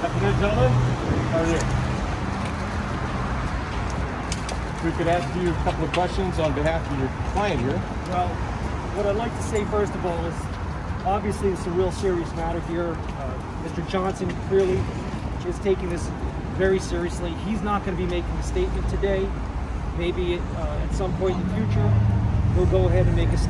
Afternoon, gentlemen. How are you? If we could ask you a couple of questions on behalf of your client here. Well, what I'd like to say first of all is, obviously it's a real serious matter here. Mr. Johnson clearly is taking this very seriously. He's not going to be making a statement today. Maybe at some point in the future, we'll go ahead and make a statement.